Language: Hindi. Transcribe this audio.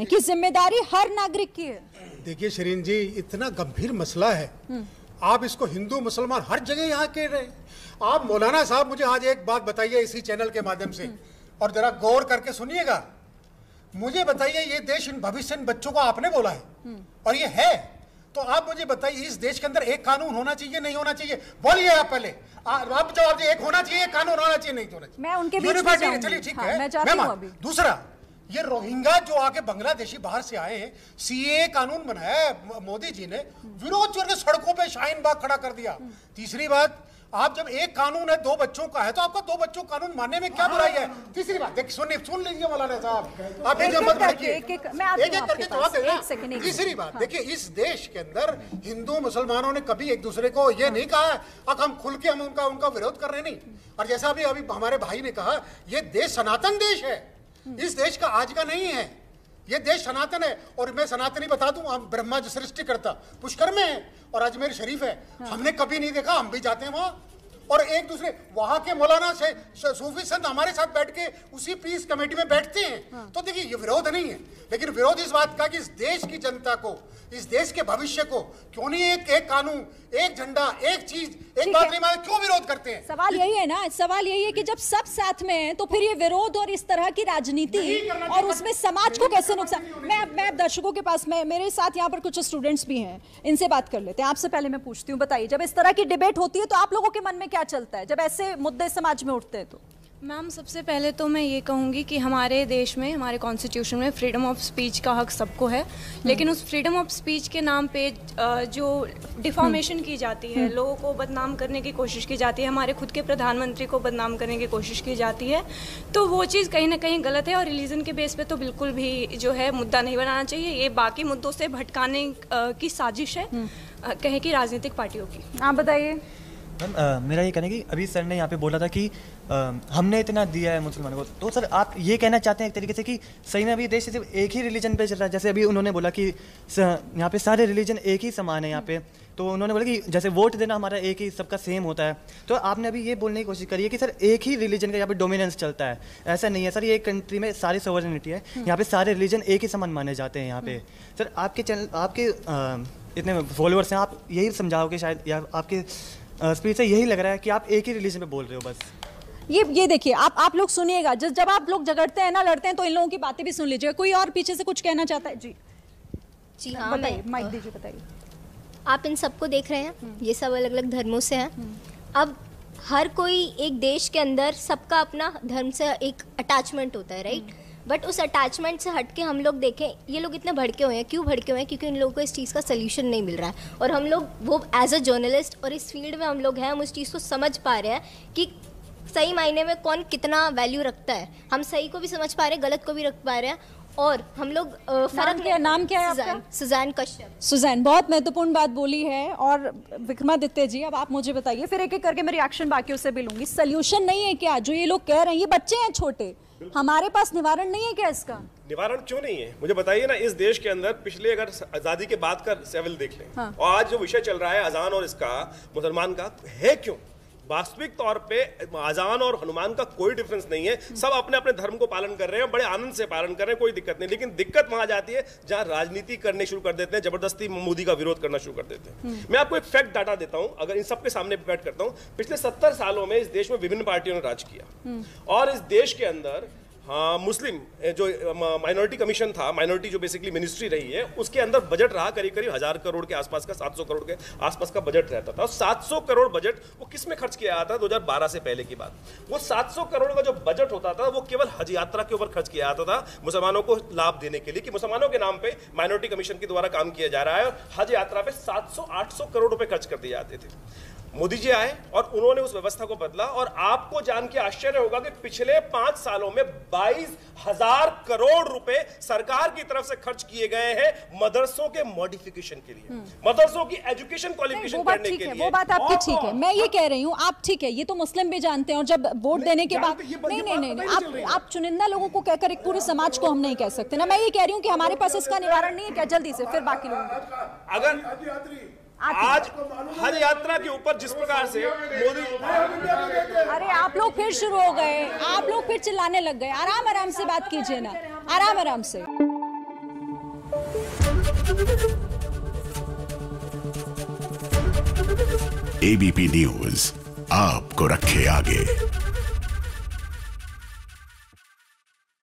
कि जिम्मेदारी हर नागरिक की है। देखिए शरीन जी, इतना गंभीर मसला है, आप इसको हिंदू मुसलमान हर जगह यहाँ कह रहे हैं। आप मौलाना साहब मुझे आज एक बात बताइए इसी चैनल के माध्यम से, और जरा गौर करके सुनिएगा। मुझे बताइए ये देश इन भविष्यवाणी बच्चों को आपने बोला है और ये है, तो आप मुझे बताइए इस देश के अंदर एक कानून होना चाहिए नहीं होना चाहिए? बोलिए आप पहले, आप जवाब दीजिए। एक होना चाहिए, एक कानून होना चाहिए, नहीं होना चाहिए। मैं उनके बीच में जाऊंगी। चलिए ठीक है। दूसरा, ये रोहिंग्या जो आके बांग्लादेशी बाहर से आए हैं, सीएए कानून बनाया है मोदी जी ने, विरोध करके सड़कों पे शाहीन बाग खड़ा कर दिया। तीसरी बात, आप जब एक कानून है दो बच्चों का है, तो आपका दो बच्चों कानून मानने में क्या बुराई है? तीसरी बात देखिए, सुन लीजिए मौलाना साहब, आप एक मत भड़किए, एक-एक करके जवाब देना। तीसरी बात देखिए, इस देश के अंदर हिंदू मुसलमानों ने कभी एक दूसरे को ये नहीं कहा अब हम खुल के हम उनका विरोध कर रहे नहीं। और जैसा अभी अभी हमारे भाई ने कहा, ये देश सनातन देश है, इस देश का आज का नहीं है, ये देश सनातन है। और मैं सनातनी बता दूं, हम ब्रह्मा जो सृष्टि करता पुष्कर में है और अजमेर शरीफ है। हाँ। हमने कभी नहीं देखा, हम भी जाते हैं वहाँ, और एक दूसरे वहाँ के मौलाना से सूफी संत हमारे साथ बैठ के उसी पीस कमेटी में बैठते हैं। हाँ। तो देखिए ये विरोध नहीं है, लेकिन विरोध इस बात का कि इस देश की जनता को, इस देश के भविष्य को क्यों नहीं एक कानून, एक झंडा, एक चीज, एक बात नहीं मानते, क्यों विरोध करते हैं? सवाल यही है ना, सवाल यही है कि जब सब साथ में हैं तो फिर ये विरोध और इस तरह की राजनीति और उसमें समाज को कैसे नुकसान। मैं दर्शकों के पास, मैं मेरे साथ यहाँ पर कुछ स्टूडेंट्स भी हैं, इनसे बात कर लेते हैं। आपसे पहले मैं पूछती हूँ, बताइए जब इस तरह की डिबेट होती है तो आप लोगों के मन में क्या चलता है जब ऐसे मुद्दे समाज में उठते हैं? तो मैम सबसे पहले तो मैं ये कहूँगी कि हमारे देश में, हमारे कॉन्स्टिट्यूशन में फ्रीडम ऑफ स्पीच का हक सबको है, लेकिन उस फ्रीडम ऑफ स्पीच के नाम पे जो डिफॉर्मेशन की जाती है, लोगों को बदनाम करने की कोशिश की जाती है, हमारे खुद के प्रधानमंत्री को बदनाम करने की कोशिश की जाती है, तो वो चीज़ कहीं ना कहीं गलत है। और रिलीजन के बेस पर तो बिल्कुल भी जो है मुद्दा नहीं बनाना चाहिए, ये बाकी मुद्दों से भटकाने की साजिश है कहीं की राजनीतिक पार्टियों की। आप बताइए। मेरा ये कहना है कि अभी सर ने यहाँ पे बोला था कि हमने इतना दिया है मुसलमानों को, तो सर आप ये कहना चाहते हैं एक तरीके से कि सही में अभी देश सिर्फ एक ही रिलीजन पे चल रहा है? जैसे अभी उन्होंने बोला कि यहाँ पे सारे रिलीजन एक ही समान है यहाँ पे, तो उन्होंने बोला कि जैसे वोट देना हमारा एक ही, सबका सेम होता है, तो आपने अभी ये बोलने की कोशिश करी है कि सर एक ही रिलीजन का यहाँ पे डोमिनेंस चलता है। ऐसा नहीं है सर, ये कंट्री में सारी सॉवरेनिटी है, यहाँ पे सारे रिलीजन एक ही समान माने जाते हैं। यहाँ पे सर आपके चैनल, आपके इतने फॉलोअर्स हैं, आप यही समझाओगे शायद, या आपके स्पीच से यही लग रहा है कि आप एक ही रिलीजन पे बोल रहे हो बस। ये देखिए, आप लोग सुनिएगा, जब आप लोग झगड़ते हैं ना, लड़ते हैं, तो इन लोगों की बातें भी सुन लीजिएगा। कोई और पीछे से कुछ कहना चाहता है? जी जी हाँ, बताइए, माइक दीजिए, बताइए। आप इन सबको देख रहे हैं, ये सब अलग अलग धर्मों से हैं। अब हर कोई एक देश के अंदर सबका अपना धर्म से एक अटैचमेंट होता है, राइट? बट उस अटैचमेंट से हट के हम लोग देखें, ये लोग इतने भड़के हुए हैं, क्यों भड़के हुए हैं? क्योंकि इन लोगों को इस चीज़ का सलूशन नहीं मिल रहा है। और हम लोग वो एज अ जर्नलिस्ट और इस फील्ड में हम लोग हैं, हम उस चीज़ को समझ पा रहे हैं कि सही मायने में कौन कितना वैल्यू रखता है। हम सही को भी समझ पा रहे हैं, गलत को भी रख पा रहे हैं, और हम लोग फर्क क्या। नाम क्या है आपका? सुजैन कश्यप। सुजैन, बहुत महत्वपूर्ण बात बोली है। और विक्रमादित्य जी, अब आप मुझे बताइए, फिर एक एक करके मैं रिएक्शन बाकियों से भी लूँगी। सल्यूशन नहीं है क्या जो ये लोग कह रहे हैं? ये बच्चे हैं छोटे, हमारे पास निवारण नहीं है क्या इसका? निवारण क्यों नहीं है मुझे बताइए ना। इस देश के अंदर पिछले, अगर आजादी के बाद का सेवल देख लें, हाँ। और आज जो विषय चल रहा है अजान और इसका मुसलमान का है क्यों? वास्तविक तौर पे अजान और हनुमान का कोई डिफरेंस नहीं है, सब अपने अपने धर्म को पालन कर रहे हैं, बड़े आनंद से पालन कर रहे हैं, कोई दिक्कत नहीं। लेकिन दिक्कत वहां जाती है जहां राजनीति करने शुरू कर देते हैं, जबरदस्ती मोदी का विरोध करना शुरू कर देते हैं। मैं आपको एक फैक्ट डाटा देता हूं, अगर इन सबके सामने बैठ करता हूं, पिछले 70 सालों में इस देश में विभिन्न पार्टियों ने राज किया, और इस देश के अंदर हाँ मुस्लिम जो माइनॉरिटी कमीशन था, माइनॉरिटी जो बेसिकली मिनिस्ट्री रही है, उसके अंदर बजट रहा करीब करीब 1000 करोड़ के आसपास का, 700 करोड़ के आसपास का बजट रहता था। और 700 करोड़ बजट वो किस में खर्च किया जाता था? 2012 से पहले की बात। वो 700 करोड़ का जो बजट होता था वो केवल हज यात्रा के ऊपर खर्च किया जाता था, मुसलमानों को लाभ देने के लिए, कि मुसलमानों के नाम पर माइनॉरिटी कमीशन के द्वारा काम किया जा रहा है। और हज यात्रा पर 700-800 करोड़ रुपये खर्च कर दिए जाते थे। मोदी जी आए और उन्होंने उस व्यवस्था को बदला, और आपको जान के आश्चर्य होगा कि पिछले 5 सालों में 22,000 करोड़ रुपए सरकार की तरफ से खर्च किए गए हैं मदरसों के मॉडिफिकेशन के लिए, मदरसों की एजुकेशन क्वालिफिकेशन करने के लिए। वो बात आपकी ठीक है, मैं ये कह रही हूँ आप ठीक है, ये तो मुस्लिम भी जानते हैं। और जब वोट देने के बाद नहीं, आप चुनिंदा लोगों को कहकर एक पूरे समाज को हम नहीं कह सकते ना। मैं ये कह रही हूँ कि हमारे पास इसका निवारण नहीं है क्या? जल्दी से फिर बाकी लोग। अगर आज हर यात्रा के ऊपर जिस प्रकार से मोदी, अरे आप लोग फिर शुरू हो गए, आप लोग फिर चिल्लाने लग गए। आराम आराम से बात कीजिए ना, आराम आराम से। ABP न्यूज़ आपको रखे आगे।